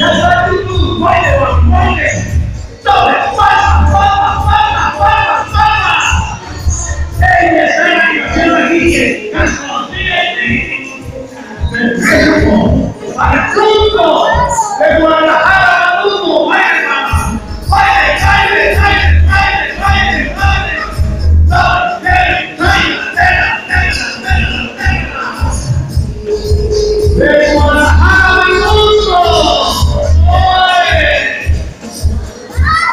That's what you do when there was oneness. So let's fight. Hey, yes, I know you're here. That's what I'm saying. The people are the people. Everyone in the house.